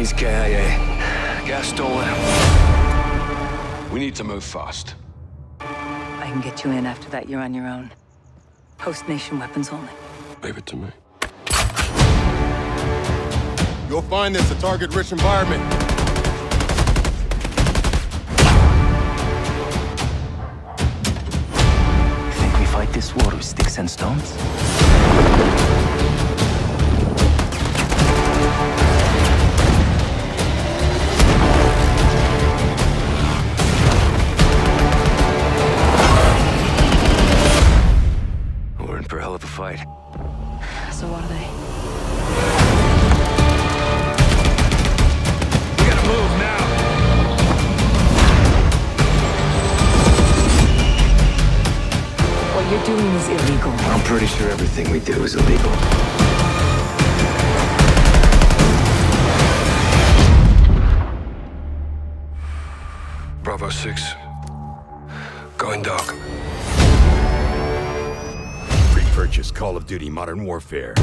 Johnny's KIA. Gas stolen. We need to move fast. I can get you in. After that, you're on your own. Host nation weapons only. Leave it to me. You'll find this a target-rich environment. Think we fight this war with sticks and stones? We're in for a hell of a fight. So what are they? What you're doing is illegal. I'm pretty sure everything we do is illegal. Bravo 6. Going dark. Pre-purchase Call of Duty Modern Warfare.